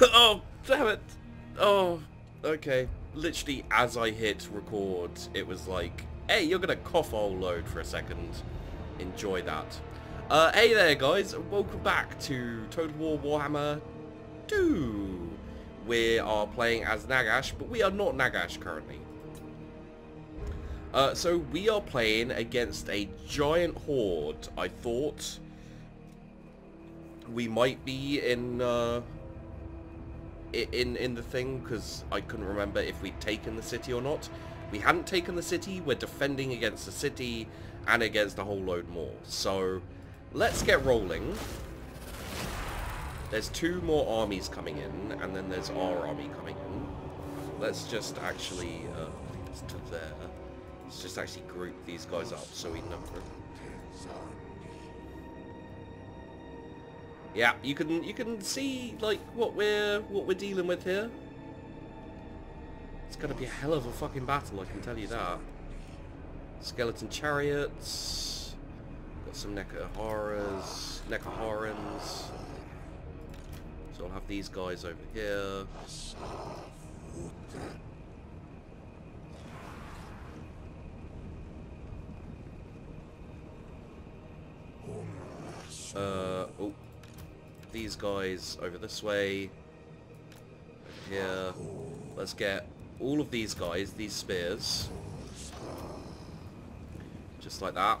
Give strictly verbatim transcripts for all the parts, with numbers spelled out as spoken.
Oh, damn it. Oh, okay. Literally, as I hit record, it was like, hey, you're going to cough all load for a second. Enjoy that. Uh, hey there, guys. Welcome back to Total War Warhammer two. We are playing as Nagash, but we are not Nagash currently. Uh, so we are playing against a giant horde. I thought we might be in uh, in in the thing because I couldn't remember if we'd taken the city or not. We hadn't taken the city. We're defending against the city and against a whole load more. So let's get rolling. There's two more armies coming in, and then there's our army coming in. Let's just actually uh, it's to there. Let's just actually group these guys up so we number them. Yeah, you can you can see like what we're what we're dealing with here. It's gonna be a hell of a fucking battle, I can tell you that. Skeleton chariots. Got some Nehecharas, Nehecharan's. So I'll have these guys over here. Uh, oh, these guys over this way, over here. Let's get all of these guys, these spears, just like that.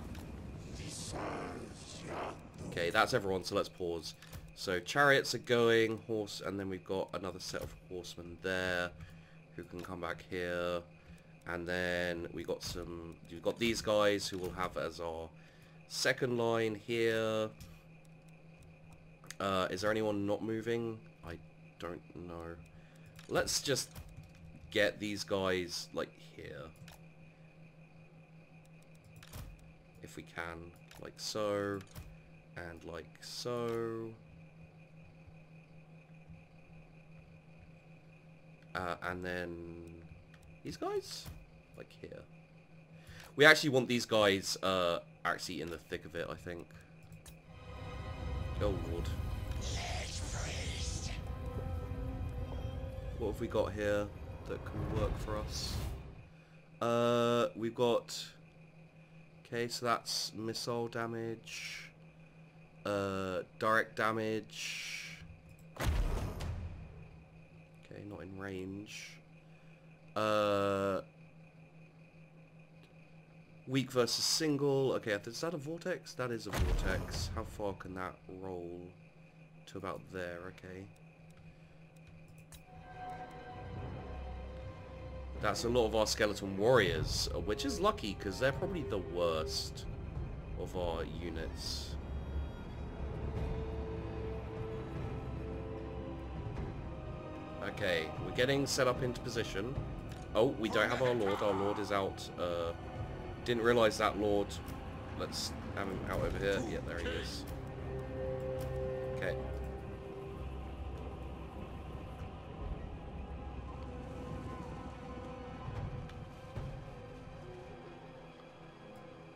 Okay, that's everyone, so let's pause. So chariots are going, horse, and then we've got another set of horsemen there who can come back here, and then we got some, you've got these guys who will have as our second line here. Uh, is there anyone not moving? I don't know. Let's just get these guys, like, here. If we can. Like so. And like so. Uh, and then these guys? Like here. We actually want these guys uh, actually in the thick of it, I think. Oh, Lord. Leech Priest. What have we got here that can work for us? Uh, we've got... Okay, so that's missile damage. Uh, direct damage. Okay, not in range. Uh... Weak versus single. Okay, is that a vortex? That is a vortex. How far can that roll? To about there, okay. That's a lot of our skeleton warriors, which is lucky, because they're probably the worst of our units. Okay, we're getting set up into position. Oh, we don't have our lord. Our lord is out... Uh, Didn't realise that lord. Let's have him out over here. Yeah, there he is. Okay.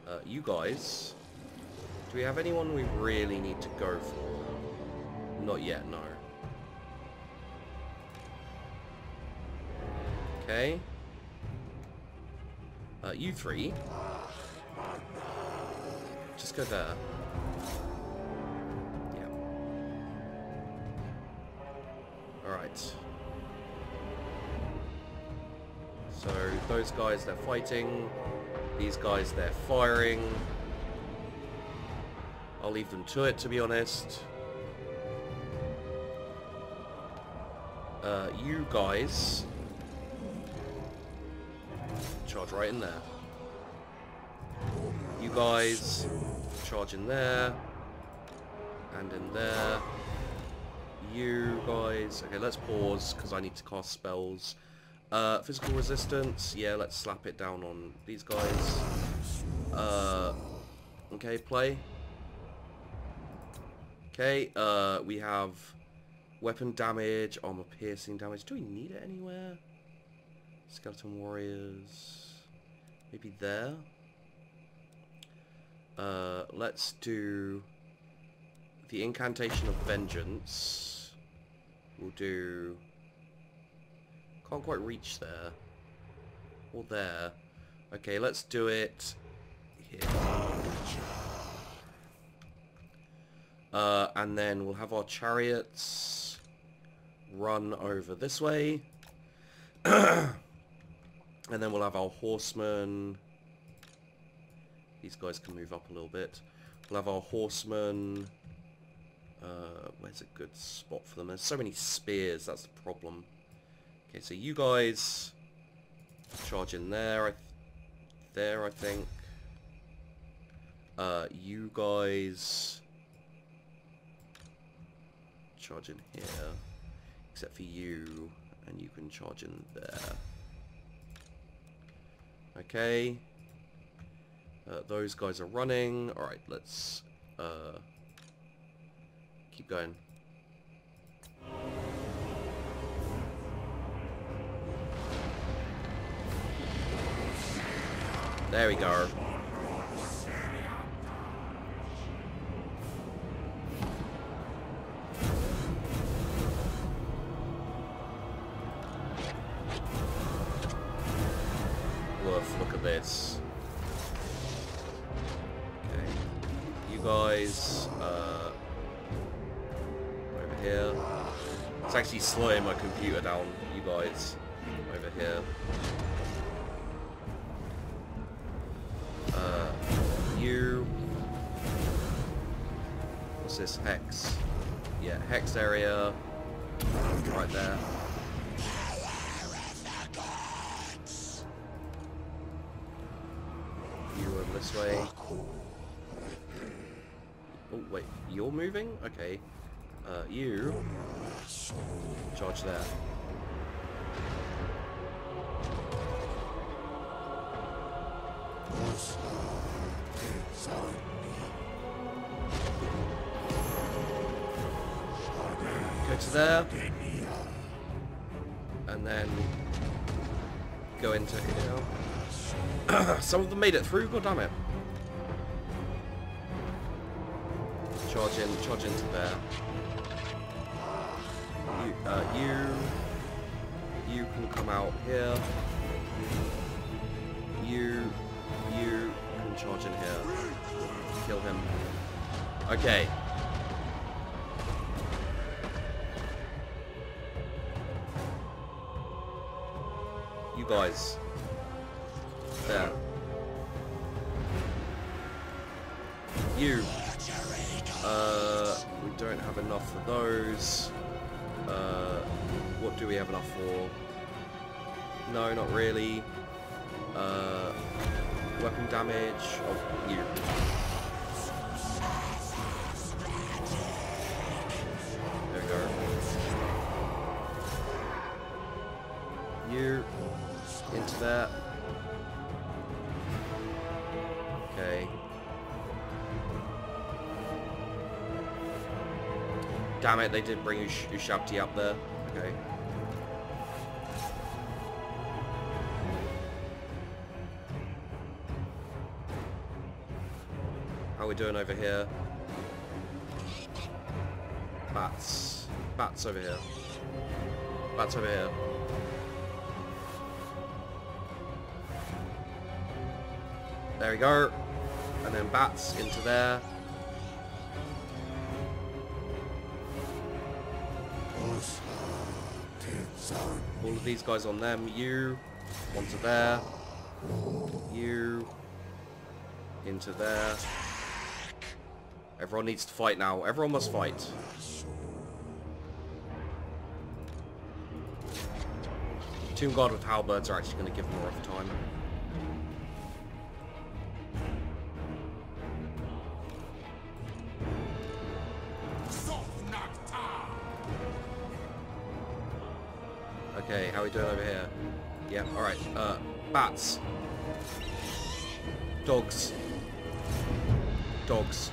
Uh, you guys. Do we have anyone we really need to go for? Not yet, no. Okay. Uh, you three. Just go there. Yeah. Alright. So, those guys, they're fighting. These guys, they're firing. I'll leave them to it, to be honest. Uh, you guys... Charge right in there. You guys, charge in there, and in there. You guys, okay, let's pause, because I need to cast spells. Uh, physical resistance, yeah, let's slap it down on these guys. Uh, okay, play. Okay, uh, we have weapon damage, armor piercing damage. Do we need it anywhere? Skeleton warriors, maybe there. Uh, let's do the incantation of vengeance. We'll do... Can't quite reach there. Or there. Okay, let's do it here. Uh, and then we'll have our chariots run over this way. And then we'll have our horsemen. These guys can move up a little bit. We'll have our horsemen. Uh, where's a good spot for them? There's so many spears, that's the problem. Okay, so you guys charge in there. I th there, I think. Uh, you guys charge in here, except for you, and you can charge in there. Okay. Uh, those guys are running. All right, let's uh, keep going. There we go. Woof, look at this. Okay. You guys, uh... over here. It's actually slowing my computer down, you guys. Over here. What's this? Hex. Yeah, Hex area. Right there. You over this way. Oh, wait. You're moving? Okay. Uh, you. Charge there. Go to there, and then go into here. Some of them made it through. God damn it! Charge in, charge into there. You, uh, you, you can come out here. You, you. Charge in here. Kill him. Okay. You guys. There. You. Uh, we don't have enough for those. Uh, what do we have enough for? No, not really. Uh... Weapon damage. Oh, you. There we go. You. Into that. Okay. Damn it, they did bring Ush Ushabti up there. Okay. We're doing over here. Bats. Bats over here. Bats over here. There we go. And then bats into there. All of these guys on them. You. Onto there. You. Into there. Everyone needs to fight now. Everyone must fight. Tomb Guard with halberds are actually going to give them a rough time. Okay, how are we doing over here? Yeah, alright. Uh, bats. Dogs. Dogs.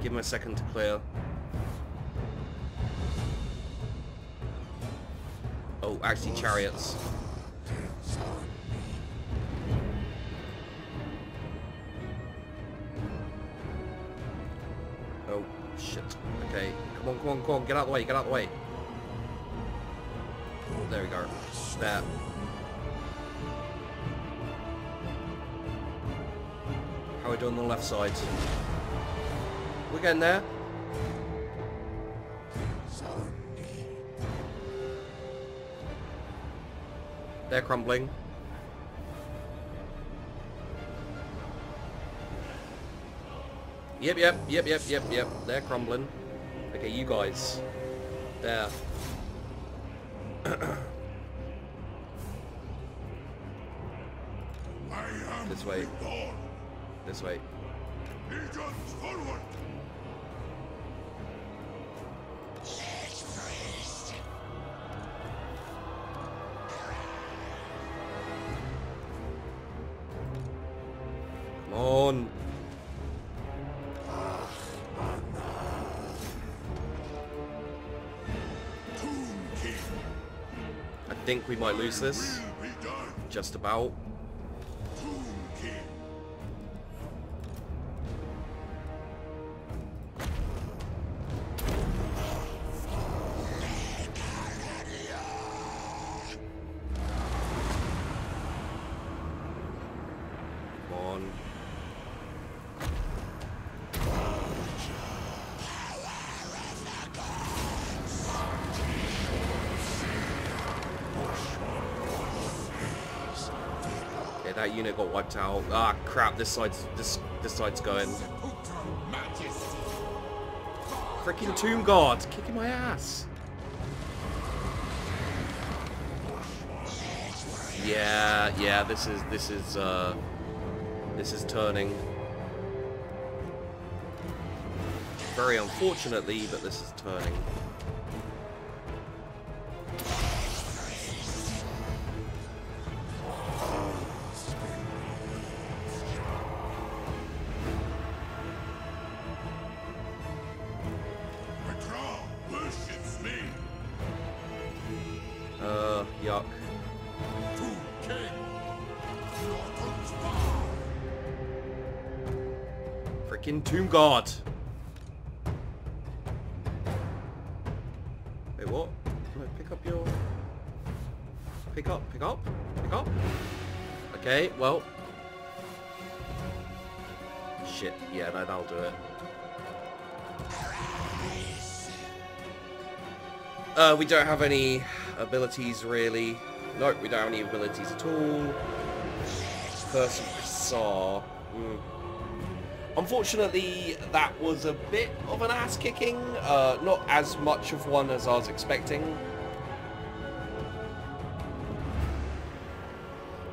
Give him a second to clear. Oh, actually chariots. Oh, Shit. Okay. Come on, come on, come on. Get out of the way. Get out of the way. There we go. Snap. How are we doing on the left side? We're getting there. They're crumbling. Yep, yep, yep, yep, yep, yep. They're crumbling. Okay, you guys. There. This way. This way. I think we might lose this. Just about. That unit got wiped out. Ah, crap! This side's this this side's going. Freaking Tomb Guard kicking my ass. Yeah, yeah. This is this is uh, this is turning. Very unfortunately, but this is turning. Freaking Tomb Guard. Wait, what? Can I pick up your... Pick up, pick up, pick up. Okay, well. Shit, yeah, no, that'll do it. Uh, we don't have any abilities, really. Nope, we don't have any abilities at all. Person I saw. Mm. Unfortunately, that was a bit of an ass-kicking. Uh, not as much of one as I was expecting.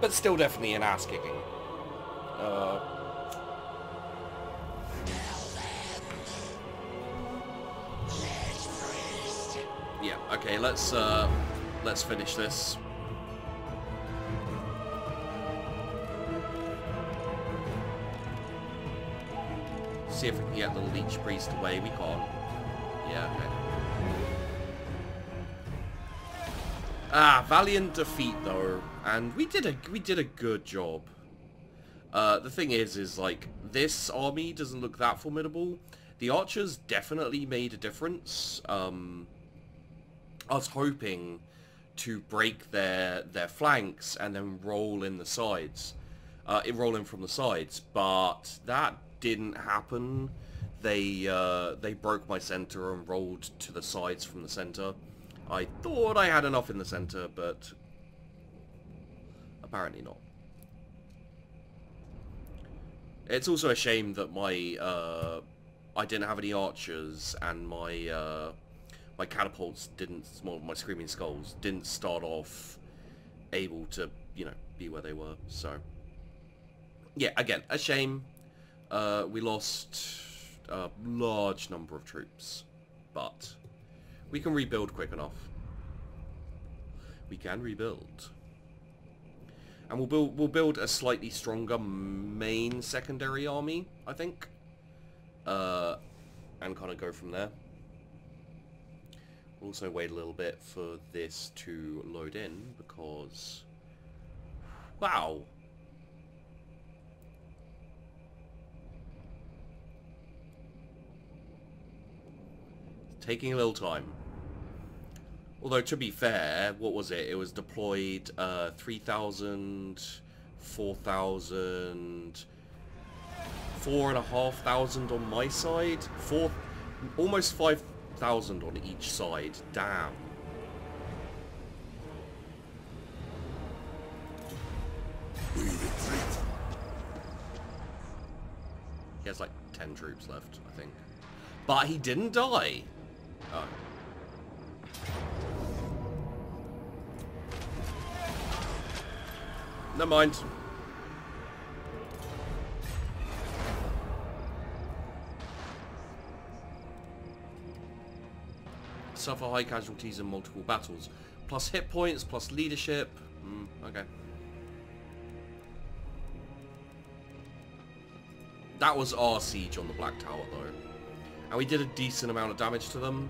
But still definitely an ass-kicking. Uh, yeah, okay, let's, uh, let's finish this. See if we can get the Leech Priest away. We can't. Yeah, okay. Ah, valiant defeat though, and we did a we did a good job. Uh, the thing is, is like this army doesn't look that formidable. The archers definitely made a difference. Um, I was hoping to break their their flanks and then roll in the sides, uh, roll in from the sides, but that didn't happen. They uh, they broke my center and rolled to the sides from the center. I thought I had enough in the center, but apparently not. It's also a shame that my uh, I didn't have any archers and my uh, my catapults didn't, well, my Screaming Skulls didn't start off able to, you know, be where they were. So yeah, again, a shame. Uh, we lost a large number of troops, but we can rebuild quick enough. We can rebuild, and we'll build we'll build a slightly stronger main secondary army, I think, uh, and kind of go from there. We'll also wait a little bit for this to load in because, wow. taking a little time. Although, to be fair, what was it? It was deployed uh, three thousand, four thousand, four and a half thousand on my side, four, almost five thousand on each side. Damn. We retreat. He has like ten troops left, I think. But he didn't die. Oh. Never mind. Suffer high casualties in multiple battles. Plus hit points, plus leadership. Mm, okay. That was our siege on the Black Tower, though. And we did a decent amount of damage to them.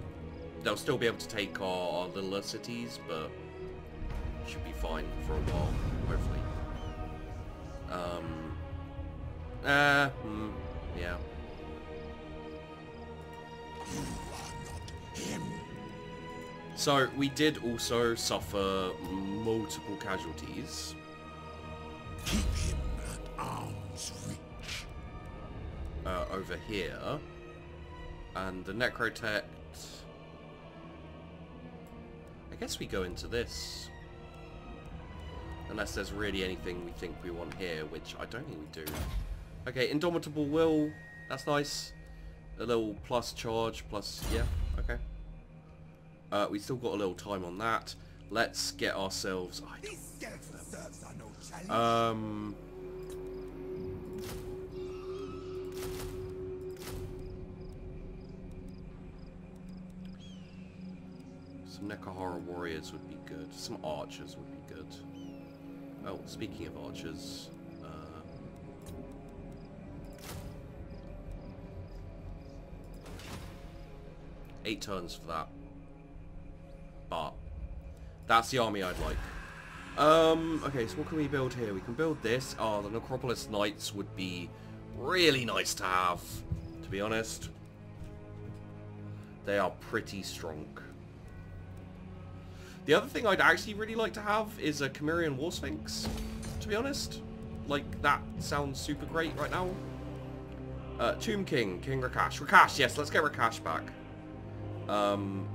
They'll still be able to take our, our littler cities, but should be fine for a while, hopefully. Um. Uh, mm, yeah. You are not him. So, we did also suffer multiple casualties. Keep him at arm's reach. Uh, over here. And the Necrotect. I guess we go into this. Unless there's really anything we think we want here, which I don't think we do. Okay, Indomitable Will. That's nice. A little plus charge, plus... yeah, okay. Uh, we still got a little time on that. Let's get ourselves... I don't know. Um... Some Nehekhara Warriors would be good. Some Archers would be good. Oh, speaking of Archers... Uh, eight turns for that. But... that's the army I'd like. Um, okay, so what can we build here? We can build this. Oh, the Necropolis Knights would be really nice to have, to be honest. They are pretty strong. The other thing I'd actually really like to have is a Chimerian War Sphinx, to be honest. Like, that sounds super great right now. Uh, Tomb King, King Rakash. Rakash, yes, let's get Rakash back. Um,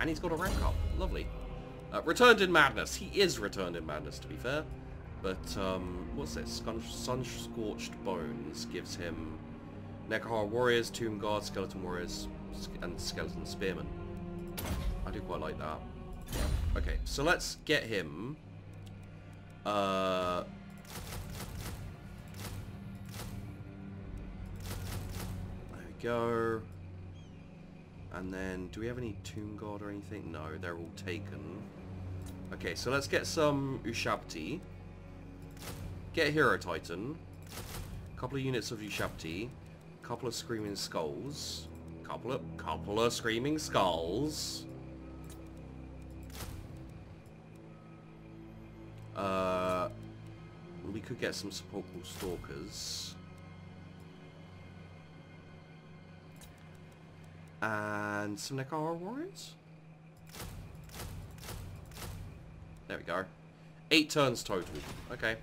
and he's got a rank up. Lovely. Uh, returned in Madness. He is returned in Madness, to be fair. But, um, what's this? Sun Scorched Bones gives him Nehekhara Warriors, Tomb Guard, Skeleton Warriors... and Skeleton Spearman. I do quite like that. Okay, so let's get him. Uh, there we go. And then, do we have any Tomb Guard or anything? No, they're all taken. Okay, so let's get some Ushabti. Get Hero Titan. A couple of units of Ushabti. A couple of Screaming Skulls. Couple of, couple of Screaming Skulls. Uh, we could get some Sepulchral Stalkers. And some Nehekhara Warriors? There we go. Eight turns total. Okay.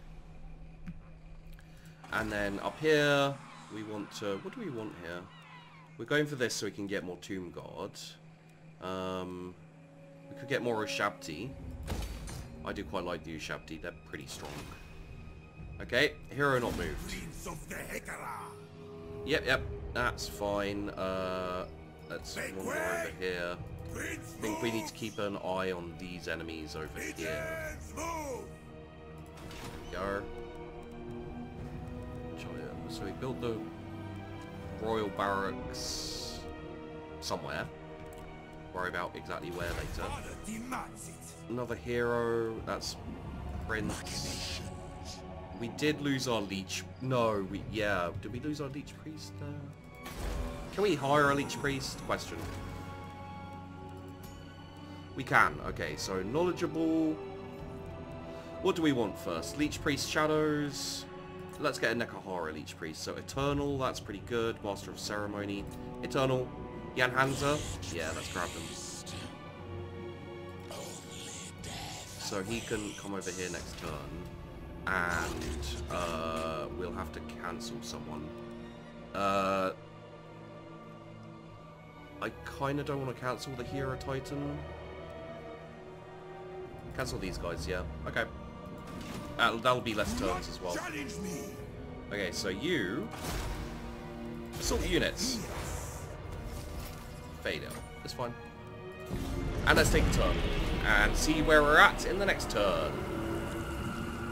And then up here, we want to... what do we want here? We're going for this so we can get more Tomb Guard. Um, we could get more Ushabti. I do quite like the Ushabti. They're pretty strong. Okay, hero not moved. Yep, yep, that's fine. Uh, let's wander over here. I think we need to keep an eye on these enemies over here. There we go. So we built the... Royal Barracks somewhere. Worry about exactly where later. Another hero. That's Prince. We did lose our Leech. No, we yeah. Did we lose our Leech Priest there? Can we hire a Leech Priest? Question. We can. Okay, so knowledgeable. What do we want first? Leech Priest Shadows. let's get a Nekahara Leech Priest. So Eternal, that's pretty good. Master of Ceremony. Eternal. Yanhanza. Yeah, let's grab them. So he can come over here next turn. And uh, we'll have to cancel someone. Uh, I kind of don't want to cancel the Hero Titan. Cancel these guys, yeah. Okay. That'll, that'll be less turns as well. Okay, so you... Assault the units. Fade out. It's fine. And let's take a turn. And see where we're at in the next turn.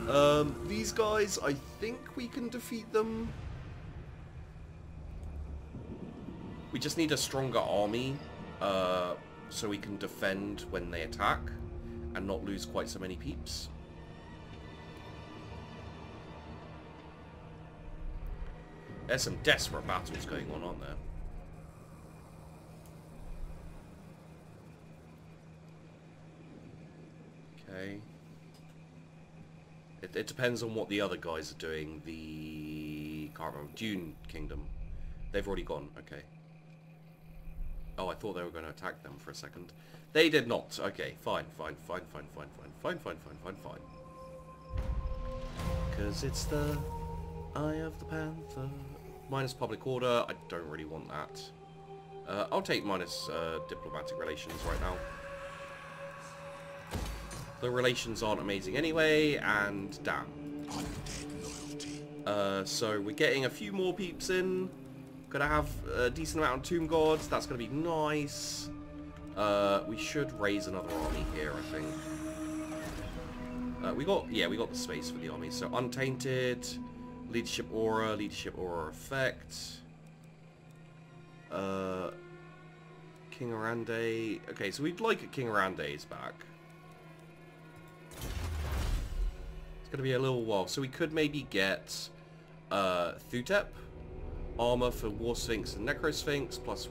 Um, these guys, I think we can defeat them. We just need a stronger army, uh, so we can defend when they attack and not lose quite so many peeps. There's some desperate battles going on, aren't there? Okay. It, it depends on what the other guys are doing. The... can't remember. Dune Kingdom. They've already gone. Okay. Oh, I thought they were going to attack them for a second. They did not. Okay, fine, fine, fine, fine, fine, fine, fine, fine, fine, fine, fine. Because it's the Eye of the Panther. Minus Public Order. I don't really want that. Uh, I'll take minus uh, Diplomatic Relations right now. The relations aren't amazing anyway, and damn. Uh, so we're getting a few more peeps in. Gonna have a decent amount of Tomb Guards. That's gonna be nice. Uh, we should raise another army here, I think. Uh, we got, yeah, we got the space for the army. So Untainted, Leadership Aura, Leadership Aura Effect. Uh, King Arande. Okay, so we'd like King Arande's back. Gonna be a little while, so we could maybe get uh, Thutep armor for War Sphinx and Necro Sphinx plus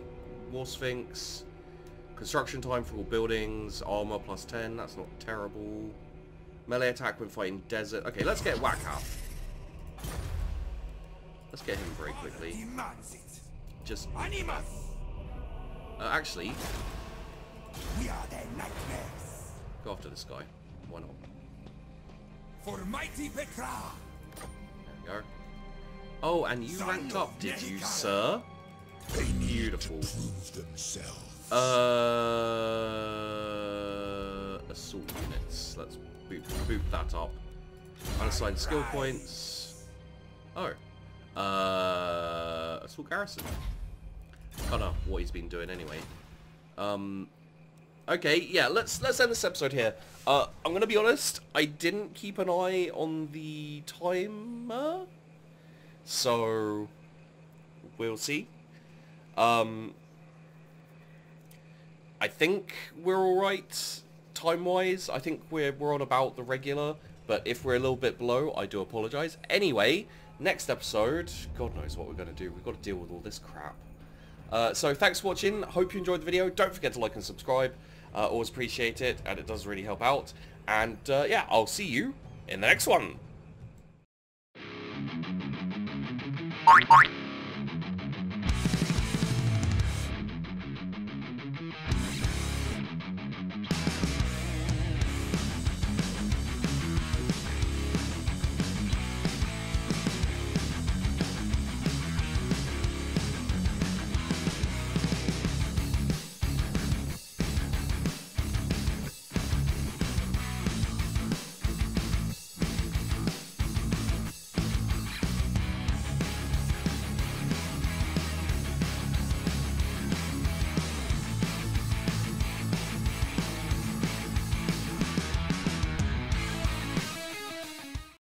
War Sphinx, construction time for all buildings, armor plus ten. That's not terrible. Melee attack when fighting desert. Okay, let's get Wakaf. Let's get him very quickly. Just uh, actually, we are their nightmares. Go after this guy. Why not? For mighty Petra. There we go. Oh, and you ranked up, did you, sir? Beautiful. Uh, assault units. Let's boop, boop that up. Unassigned skill points. Oh. Uh, assault garrison. I don't know what he's been doing anyway. Um. Okay, yeah, let's let's end this episode here. Uh, I'm gonna be honest, I didn't keep an eye on the timer, so we'll see. Um, I think we're all right time-wise. I think we're we're on about the regular, but if we're a little bit below, I do apologize. Anyway, next episode, God knows what we're gonna do. We've got to deal with all this crap. Uh, so thanks for watching. Hope you enjoyed the video. Don't forget to like and subscribe. Uh, always appreciate it, and it does really help out. And uh, yeah, I'll see you in the next one.